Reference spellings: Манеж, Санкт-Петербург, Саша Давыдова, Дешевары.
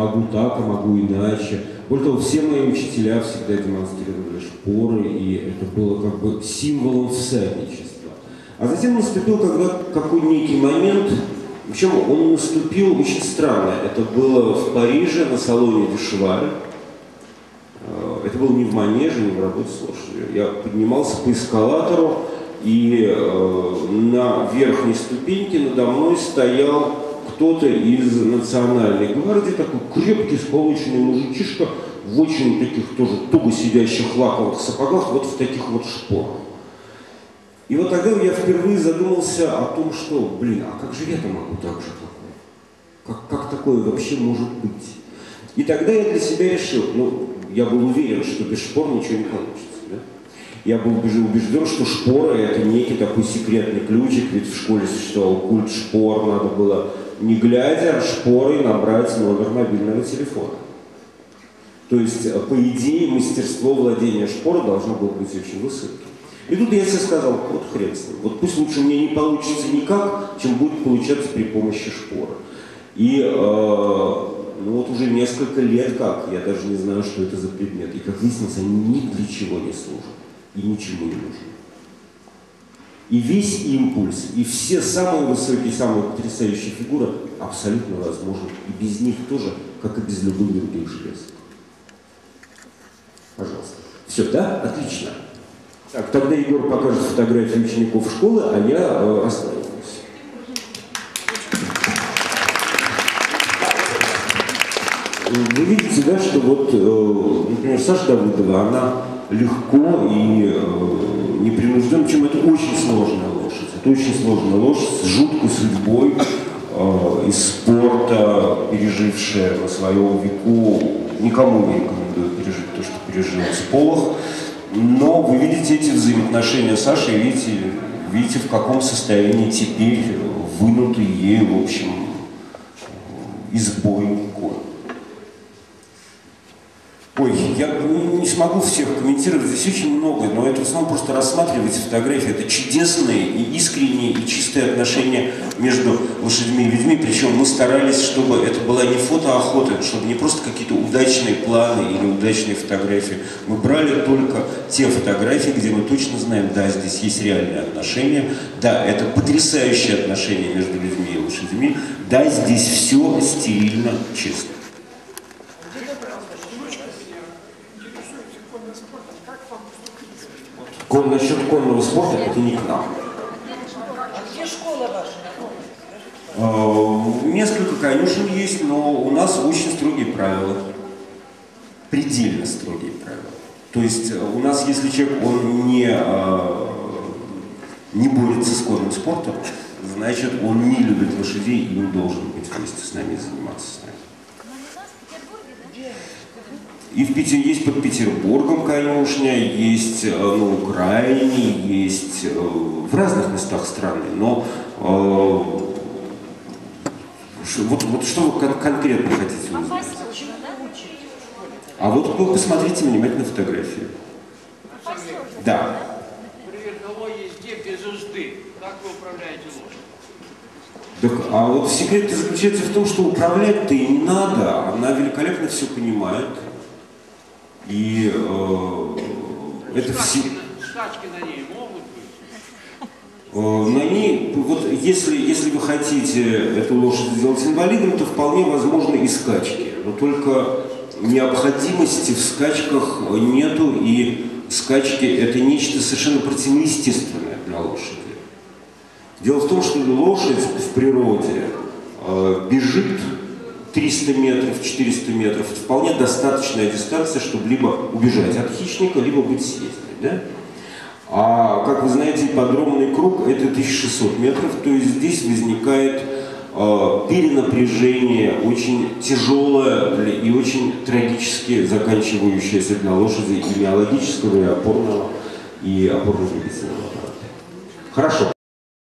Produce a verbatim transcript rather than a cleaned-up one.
могу так, а могу иначе. Более того, все мои учителя всегда демонстрировали шпоры, и это было как бы символом всадничества. А затем наступил какой-то некий момент, причем он наступил очень странно. Это было в Париже на салоне Дешевары. Это было не в Манеже, не в работе с лошадью. Я поднимался по эскалатору, и э, на верхней ступеньке надо мной стоял кто-то из национальной гвардии, такой крепкий, сполученный мужичишка, в очень таких тоже туго сидящих лаковых сапогах, вот в таких вот шпорах. И вот тогда я впервые задумался о том, что, блин, а как же я-то могу так же такое? Как, как такое вообще может быть? И тогда я для себя решил, ну, я был уверен, что без шпор ничего не получится. Да? Я был убежден, что шпоры – это некий такой секретный ключик, ведь в школе существовал культ шпор, надо было, не глядя, шпорой набрать номер мобильного телефона. То есть, по идее, мастерство владения шпорой должно было быть очень высоким. И тут я себе сказал, вот хрен с ним, вот пусть лучше у меня не получится никак, чем будет получаться при помощи шпоры. И, э, ну вот уже несколько лет как, я даже не знаю, что это за предмет. И как выяснилось, они ни для чего не служат. И ничему не нужны. И весь импульс, и все самые высокие, самые потрясающие фигуры абсолютно возможны. И без них тоже, как и без любых других желез. Пожалуйста. Все, да? Отлично. Так, тогда Егор покажет фотографии учеников школы, а я э, останусь. Вы видите, да, что вот, например, Саша Давыдова, она легко и непринужденно, причем это очень сложная лошадь. Это очень сложная лошадь с жуткой судьбой, из спорта, пережившая на своем веку. Никому не рекомендую пережить то, что пережил Сполох. Но вы видите эти взаимоотношения Саши, видите, видите, в каком состоянии теперь вынутый ею, в общем, из боя конь. Ой, я не смогу всех комментировать, здесь очень много, но это в основном просто рассматривать фотографии. Это чудесные и искренние, и чистые отношения между лошадьми и людьми. Причем мы старались, чтобы это была не фотоохота, чтобы не просто какие-то удачные планы или удачные фотографии. Мы брали только те фотографии, где мы точно знаем, да, здесь есть реальные отношения, да, это потрясающие отношения между людьми и лошадьми, да, здесь все стерильно чисто. Коль, насчет конного спорта, это не к нам. А где школа ваша? Несколько конюшен есть, но у нас очень строгие правила. Предельно строгие правила. То есть у нас, если человек, он не, не борется с конным спортом, значит, он не любит лошадей и он должен быть вместе с нами заниматься с нами. И в Питере есть под Петербургом конюшня, есть э, на Украине, есть э, в разных местах страны. Но э, ш, вот, вот что вы кон конкретно хотите узнать? А вот ну, посмотрите внимательно фотографии. Да. Привет, на езде без узды. Как вы управляете лошадью? Так, а вот секрет заключается в том, что управлять-то и не надо. Она великолепно все понимает. И э, это все... Шашки на ней могут быть? Э, на ней, вот если, если вы хотите эту лошадь сделать инвалидом, то вполне возможны и скачки. Но только необходимости в скачках нету, и скачки это нечто совершенно противоестественное для лошади. Дело в том, что лошадь в природе э, бежит триста метров, четыреста метров, это вполне достаточная дистанция, чтобы либо убежать от хищника, либо быть съездной. Да? А, как вы знаете, ипподромный круг – это тысяча шестьсот метров, то есть здесь возникает э, перенапряжение, очень тяжелое и очень трагически заканчивающееся для лошади и миологического, и опорного, и опорно-двигательного аппарата. Хорошо.